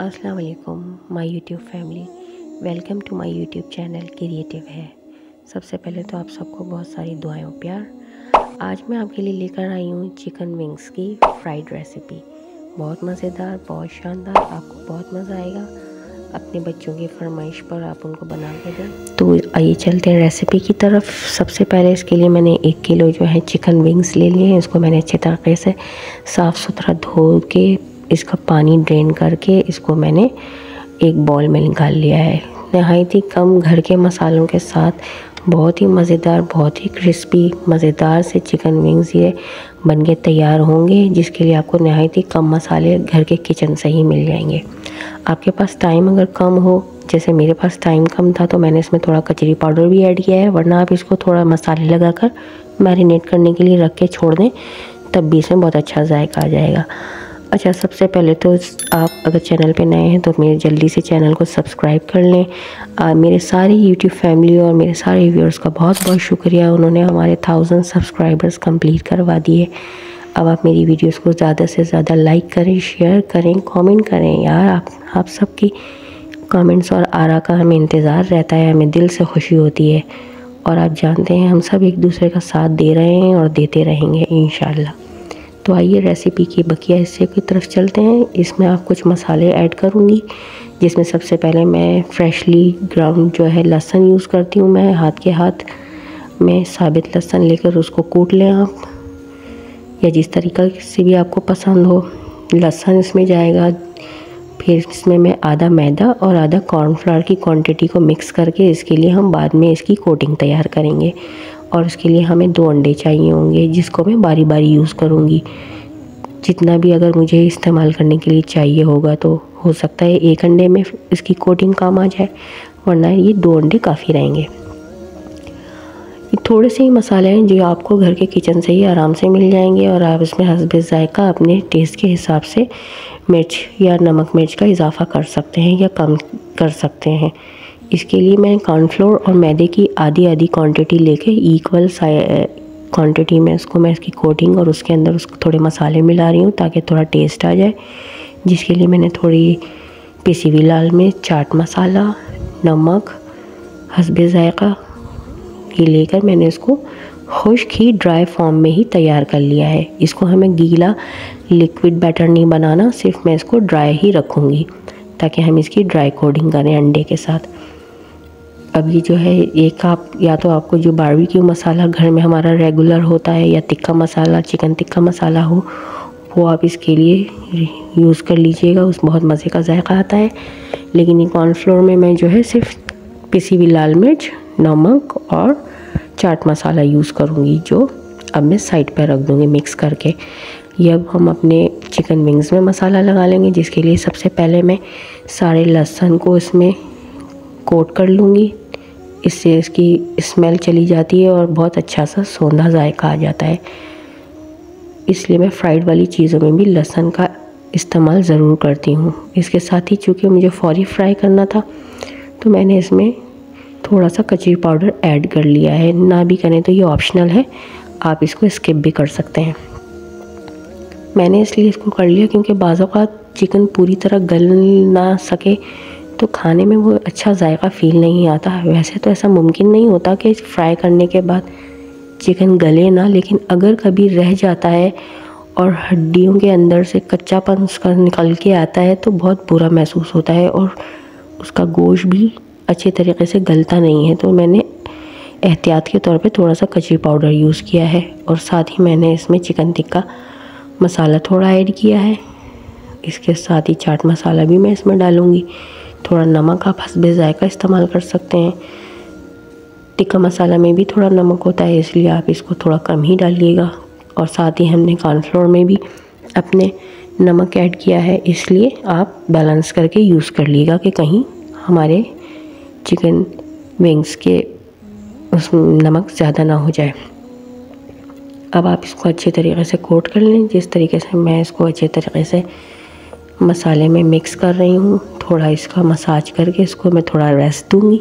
अस्सलाम वालेकुम my YouTube family, welcome to my YouTube channel creative है। सबसे पहले तो आप सबको बहुत सारी दुआएं और प्यार। आज मैं आपके लिए लेकर आई हूँ चिकन विंग्स की फ्राइड रेसिपी। बहुत मज़ेदार, बहुत शानदार, आपको बहुत मज़ा आएगा। अपने बच्चों की फरमाइश पर आप उनको बना के दें। तो आइए चलते हैं रेसिपी की तरफ। सबसे पहले इसके लिए मैंने 1 किलो जो है चिकन विंग्स ले लिए हैं। इसको मैंने अच्छे तरीके से साफ़ सुथरा धो के इसका पानी ड्रेन करके इसको मैंने एक बाउल में निकाल लिया है। नहायत ही कम घर के मसालों के साथ बहुत ही मज़ेदार, बहुत ही क्रिस्पी मज़ेदार से चिकन विंग्स ये बन के तैयार होंगे, जिसके लिए आपको नहायत ही कम मसाले घर के किचन से ही मिल जाएंगे। आपके पास टाइम अगर कम हो, जैसे मेरे पास टाइम कम था, तो मैंने इसमें थोड़ा कचरी पाउडर भी ऐड किया है, वरना आप इसको थोड़ा मसाले लगाकर मैरिनेट करने के लिए रख के छोड़ दें, तब भी इसमें बहुत अच्छा जायका आ जाएगा। अच्छा, सबसे पहले तो आप अगर चैनल पे नए हैं तो मेरे जल्दी से चैनल को सब्सक्राइब कर लें। मेरे सारे यूट्यूब फैमिली और मेरे सारे व्यूअर्स का बहुत बहुत शुक्रिया, उन्होंने हमारे 1000 सब्सक्राइबर्स कंप्लीट करवा दिए। अब आप मेरी वीडियोस को ज़्यादा से ज़्यादा लाइक करें, शेयर करें, कमेंट करें। यार आप सबकी कमेंट्स और आरा का हमें इंतज़ार रहता है, हमें दिल से खुशी होती है। और आप जानते हैं हम सब एक दूसरे का साथ दे रहे हैं और देते रहेंगे इंशाल्लाह। तो आइए रेसिपी के बकिया हिस्से की तरफ चलते हैं। इसमें आप कुछ मसाले ऐड करूँगी, जिसमें सबसे पहले मैं फ्रेशली ग्राउंड जो है लहसुन यूज़ करती हूँ। मैं हाथ में साबित लहसुन लेकर उसको कूट लें आप, या जिस तरीक़ा से भी आपको पसंद हो। लहसुन इसमें जाएगा, फिर इसमें मैं आधा मैदा और आधा कॉर्नफ्लावर की क्वांटिटी को मिक्स करके इसके लिए हम बाद में इसकी कोटिंग तैयार करेंगे। और उसके लिए हमें 2 अंडे चाहिए होंगे, जिसको मैं बारी बारी यूज़ करूँगी। जितना भी अगर मुझे इस्तेमाल करने के लिए चाहिए होगा, तो हो सकता है 1 अंडे में इसकी कोटिंग काम आ जाए, वरना ये 2 अंडे काफ़ी रहेंगे। ये थोड़े से ही मसाले हैं जो आपको घर के किचन से ही आराम से मिल जाएंगे, और आप इसमें हस्बे जायका अपने टेस्ट के हिसाब से मिर्च या नमक मिर्च का इजाफ़ा कर सकते हैं या कम कर सकते हैं। इसके लिए मैं कॉर्नफ्लोर और मैदे की आधी क्वांटिटी लेके इक्वल क्वांटिटी में इसको मैं इसकी कोटिंग और उसके अंदर उसको थोड़े मसाले मिला रही हूँ, ताकि थोड़ा टेस्ट आ जाए। जिसके लिए मैंने थोड़ी पिसी हुई लाल मिर्च, चाट मसाला, नमक, हस्बे जायका ये लेकर मैंने इसको खुश्क ही ड्राई फॉर्म में ही तैयार कर लिया है। इसको हमें गीला लिक्विड बैटर नहीं बनाना, सिर्फ मैं इसको ड्राई ही रखूँगी, ताकि हम इसकी ड्राई कोटिंग करें अंडे के साथ। अब ये जो है एक आप या तो आपको जो बारबेक्यू मसाला घर में हमारा रेगुलर होता है, या टिक्का मसाला, चिकन टिक्का मसाला हो, वो आप इसके लिए यूज़ कर लीजिएगा, उस बहुत मज़े का जायका आता है। लेकिन ये कॉर्नफ्लोर में मैं जो है सिर्फ पिसी हुई लाल मिर्च, नमक और चाट मसाला यूज़ करूँगी, जो अब मैं साइड पर रख दूँगी मिक्स करके। ये अब हम अपने चिकन विंग्स में मसाला लगा लेंगे, जिसके लिए सबसे पहले मैं सारे लहसुन को इसमें कोट कर लूँगी। इससे इसकी स्मेल चली जाती है और बहुत अच्छा सा सोंधा जायका आ जाता है। इसलिए मैं फ्राइड वाली चीज़ों में भी लहसुन का इस्तेमाल ज़रूर करती हूँ। इसके साथ ही चूँकि मुझे फौरी फ्राई करना था, तो मैंने इसमें थोड़ा सा कचरी पाउडर ऐड कर लिया है। ना भी करें तो ये ऑप्शनल है, आप इसको स्किप भी कर सकते हैं। मैंने इसलिए इसको कर लिया क्योंकि बाज़ औक़ात चिकन पूरी तरह गल ना सके, तो खाने में वो अच्छा जायका फ़ील नहीं आता। वैसे तो ऐसा मुमकिन नहीं होता कि फ्राई करने के बाद चिकन गले ना, लेकिन अगर कभी रह जाता है और हड्डियों के अंदर से कच्चापन उसका निकल के आता है, तो बहुत बुरा महसूस होता है और उसका गोश्त भी अच्छे तरीके से गलता नहीं है। तो मैंने एहतियात के तौर पे थोड़ा सा कचरी पाउडर यूज़ किया है, और साथ ही मैंने इसमें चिकन टिक्का मसाला थोड़ा ऐड किया है। इसके साथ ही चाट मसाला भी मैं इसमें डालूँगी। थोड़ा नमक आप हस्बे जायका इस्तेमाल कर सकते हैं। टिक्का मसाला में भी थोड़ा नमक होता है, इसलिए आप इसको थोड़ा कम ही डालिएगा। और साथ ही हमने कॉर्नफ्लोर में भी अपने नमक ऐड किया है, इसलिए आप बैलेंस करके यूज़ कर लीजिएगा कि कहीं हमारे चिकन विंग्स के उसमें नमक ज़्यादा ना हो जाए। अब आप इसको अच्छे तरीके से कोट कर लें, जिस तरीके से मैं इसको अच्छे तरीके से मसाले में मिक्स कर रही हूँ। थोड़ा इसका मसाज करके इसको मैं थोड़ा रेस्ट दूँगी,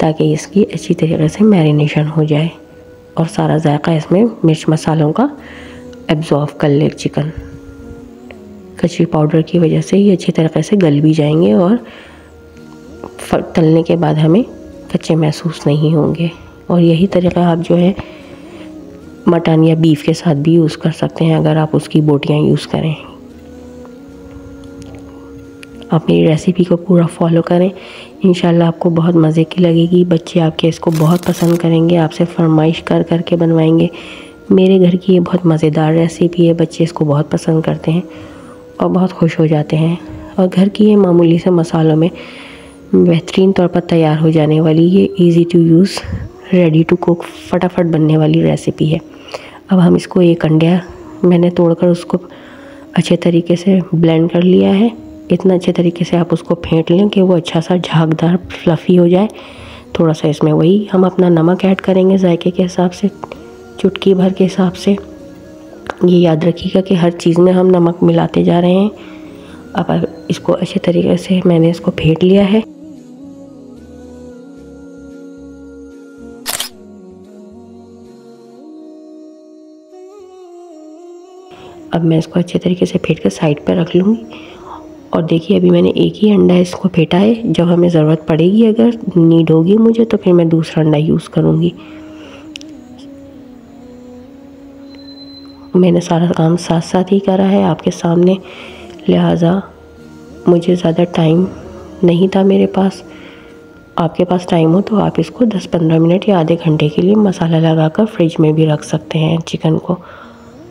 ताकि इसकी अच्छी तरीके से मैरिनेशन हो जाए और सारा जायका इसमें मिर्च मसालों का एब्जॉर्व कर ले चिकन। कचरी पाउडर की वजह से ये अच्छी तरीके से गल भी जाएंगे और तलने के बाद हमें कच्चे महसूस नहीं होंगे। और यही तरीका आप जो है मटन या बीफ के साथ भी यूज़ कर सकते हैं अगर आप उसकी बोटियाँ यूज़ करें। आप मेरी रेसिपी को पूरा फॉलो करें, इंशाल्लाह आपको बहुत मज़े की लगेगी। बच्चे आपके इसको बहुत पसंद करेंगे, आपसे फरमाइश कर करके बनवाएंगे। मेरे घर की ये बहुत मज़ेदार रेसिपी है, बच्चे इसको बहुत पसंद करते हैं और बहुत खुश हो जाते हैं। और घर की ये मामूली से मसालों में बेहतरीन तौर पर तैयार हो जाने वाली ये easy to use ready to cook फटाफट बनने वाली रेसिपी है। अब हम इसको एक अंडा मैंने तोड़कर उसको अच्छे तरीके से ब्लेंड कर लिया है। इतना अच्छे तरीके से आप उसको फेंट लें कि वो अच्छा सा झागदार फ्लफ़ी हो जाए। थोड़ा सा इसमें वही हम अपना नमक ऐड करेंगे जायके के हिसाब से, चुटकी भर के हिसाब से। ये याद रखिएगा कि हर चीज़ में हम नमक मिलाते जा रहे हैं। अब इसको अच्छे तरीके से मैंने इसको फेंट लिया है। अब मैं इसको अच्छे तरीके से फेंट कर साइड पर रख लूँगी। और देखिए अभी मैंने एक ही अंडा इसको फेंटा है, जब हमें ज़रूरत पड़ेगी अगर नीड होगी मुझे तो फिर मैं दूसरा अंडा यूज़ करूँगी। मैंने सारा काम साथ साथ ही करा है आपके सामने, लिहाजा मुझे ज़्यादा टाइम नहीं था मेरे पास। आपके पास टाइम हो तो आप इसको 10-15 मिनट या आधे घंटे के लिए मसाला लगाकर फ्रिज में भी रख सकते हैं चिकन को।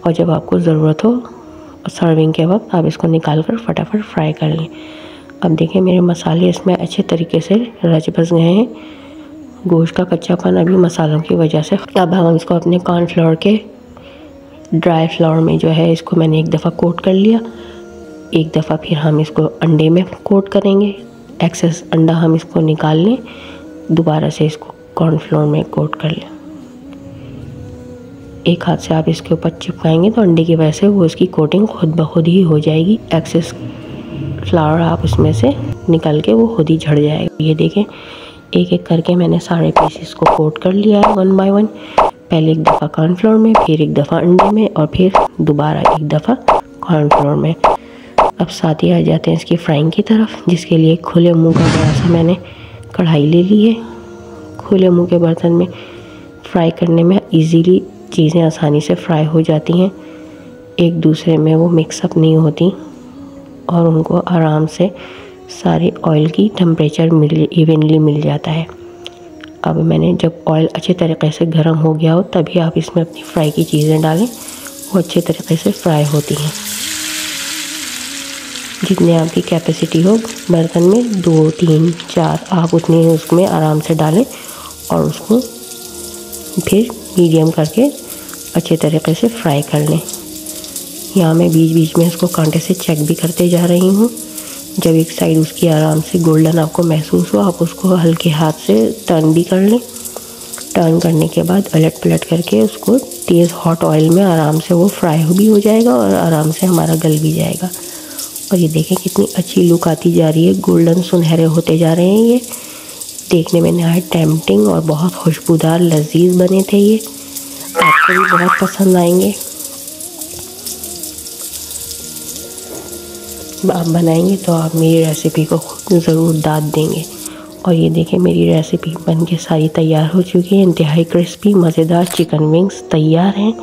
और जब आपको ज़रूरत हो और सर्विंग के वक्त आप इसको निकाल कर फटाफट फ्राई कर लें। अब देखें मेरे मसाले इसमें अच्छे तरीके से रच बस गए हैं, गोश्त का कच्चापन अभी मसालों की वजह से। अब हम इसको अपने कॉर्नफ्लोर के ड्राई फ्लोर में जो है इसको मैंने एक दफ़ा कोट कर लिया, एक दफ़ा फिर हम इसको अंडे में कोट करेंगे। एक्सेस अंडा हम इसको निकाल लें, दोबारा से इसको कॉर्नफ्लोर में कोट कर लें। एक हाथ से आप इसके ऊपर चिपकाएंगे तो अंडे की वजह से वो इसकी कोटिंग खुद ब खुद ही हो जाएगी। एक्सेस फ्लावर आप उसमें से निकल के वो खुद ही झड़ जाएगा। ये देखें एक एक करके मैंने सारे पीसेस को कोट कर लिया है 1 बाय 1। पहले एक दफ़ा कॉर्नफ्लोर में, फिर एक दफ़ा अंडे में और फिर दोबारा एक दफ़ा कॉर्नफ्लोर में। अब साथ ही आ जाते हैं इसकी फ्राइंग की तरफ, जिसके लिए खुले मुँह का बड़ा सा मैंने कढ़ाई ले ली है। खुले मुँह के बर्तन में फ्राई करने में ईज़िली चीज़ें आसानी से फ्राई हो जाती हैं, एक दूसरे में वो मिक्सअप नहीं होती और उनको आराम से सारे ऑयल की टेम्परेचर इवनली मिल जाता है। अब मैंने जब ऑयल अच्छे तरीके से गर्म हो गया हो तभी आप इसमें अपनी फ्राई की चीज़ें डालें, वो अच्छे तरीके से फ्राई होती हैं। जितने आपकी कैपेसिटी हो बर्तन में 2, 3, 4 आप उतनी उसमें आराम से डालें और उसको फिर मीडियम करके अच्छे तरीके से फ्राई कर लें। यहाँ मैं बीच बीच में इसको कांटे से चेक भी करते जा रही हूँ। जब एक साइड उसकी आराम से गोल्डन आपको महसूस हो आप उसको हल्के हाथ से टर्न भी कर लें। टर्न करने के बाद पलट पलट करके उसको तेज़ हॉट ऑयल में आराम से वो फ्राई भी हो जाएगा और आराम से हमारा गल भी जाएगा। और ये देखें कितनी अच्छी लुक आती जा रही है, गोल्डन सुनहरे होते जा रहे हैं। ये देखने में नहायत टेम्पटिंग और बहुत खुशबूदार लजीज बने थे, ये आपको भी बहुत पसंद आएंगे। आप बनाएंगे तो आप मेरी रेसिपी को ज़रूर दाद देंगे। और ये देखें मेरी रेसिपी बनके सारी तैयार हो चुकी है। इंतहाई क्रिस्पी मज़ेदार चिकन विंग्स तैयार हैं,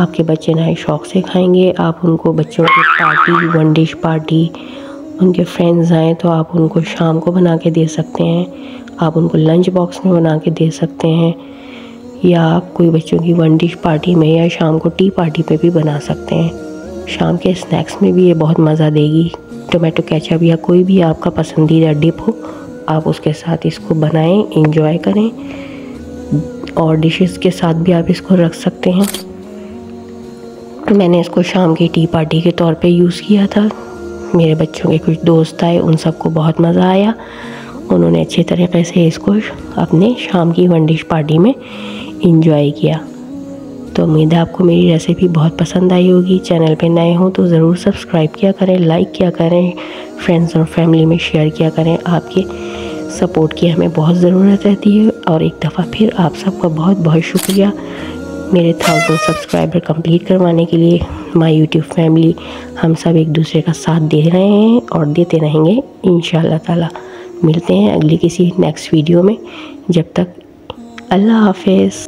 आपके बच्चे नहायत शौक़ से खाएंगे। आप उनको बच्चों की पार्टी, वन डिश पार्टी, उनके फ्रेंड्स आएँ तो आप उनको शाम को बना के दे सकते हैं, आप उनको लंच बॉक्स में बना के दे सकते हैं, या आप कोई बच्चों की वन डिश पार्टी में या शाम को टी पार्टी पे भी बना सकते हैं। शाम के स्नैक्स में भी ये बहुत मज़ा देगी। टोमेटो केचप या कोई भी आपका पसंदीदा डिप हो आप उसके साथ इसको बनाएं, एंजॉय करें। और डिशेस के साथ भी आप इसको रख सकते हैं। मैंने इसको शाम की टी पार्टी के तौर पर यूज़ किया था। मेरे बच्चों के कुछ दोस्त आए, उन सबको बहुत मज़ा आया, उन्होंने अच्छे तरीके से इसको अपने शाम की वन डिश पार्टी में इंजॉय किया। तो उम्मीद है आपको मेरी रेसिपी बहुत पसंद आई होगी। चैनल पे नए हो तो ज़रूर सब्सक्राइब किया करें, लाइक किया करें, फ्रेंड्स और फैमिली में शेयर किया करें। आपके सपोर्ट की हमें बहुत ज़रूरत रहती है। और एक दफ़ा फिर आप सबका बहुत बहुत शुक्रिया मेरे 1000 सब्सक्राइबर कंप्लीट करवाने के लिए। माय यूट्यूब फैमिली, हम सब एक दूसरे का साथ दे रहे हैं और देते रहेंगे इंशाअल्लाह ताला। मिलते हैं अगली किसी नेक्स्ट वीडियो में, जब तक अल्लाह हाफिज़।